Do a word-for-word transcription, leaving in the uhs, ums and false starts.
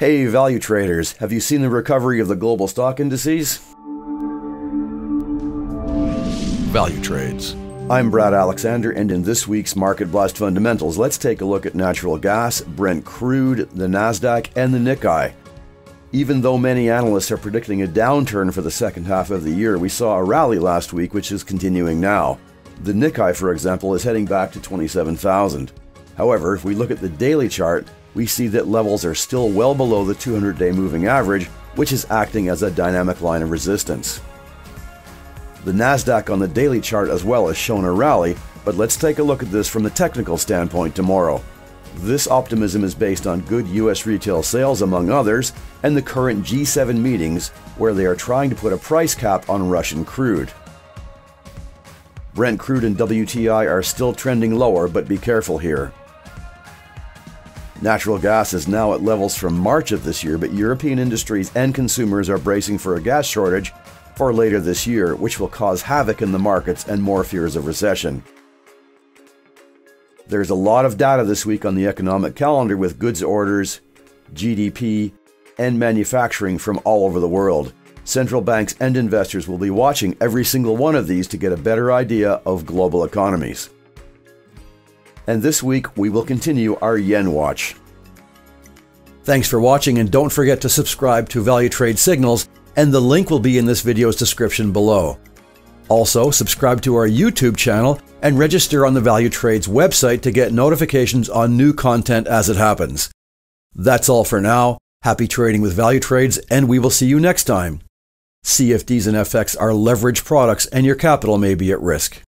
Hey value traders, have you seen the recovery of the global stock indices? Value Trades. I'm Brad Alexander, and in this week's Market Blast Fundamentals, let's take a look at natural gas, Brent crude, the Nasdaq, and the Nikkei. Even though many analysts are predicting a downturn for the second half of the year, we saw a rally last week which is continuing now. The Nikkei, for example, is heading back to twenty-seven thousand. However, if we look at the daily chart, we see that levels are still well below the two hundred day moving average, which is acting as a dynamic line of resistance. The Nasdaq on the daily chart as well has shown a rally, but let's take a look at this from the technical standpoint tomorrow. This optimism is based on good U S retail sales, among others, and the current G seven meetings, where they are trying to put a price cap on Russian crude. Brent crude and W T I are still trending lower, but be careful here. Natural gas is now at levels from March of this year, but European industries and consumers are bracing for a gas shortage for later this year, which will cause havoc in the markets and more fears of recession. There's a lot of data this week on the economic calendar, with goods orders, G D P, and manufacturing from all over the world. Central banks and investors will be watching every single one of these to get a better idea of global economies. And this week, we will continue our yen watch. Thanks for watching, and don't forget to subscribe to Valutrades Signals, and the link will be in this video's description below. Also, subscribe to our YouTube channel and register on the Valutrades website to get notifications on new content as it happens. That's all for now. Happy trading with Valutrades, and we will see you next time. C F Ds and F X are leveraged products, and your capital may be at risk.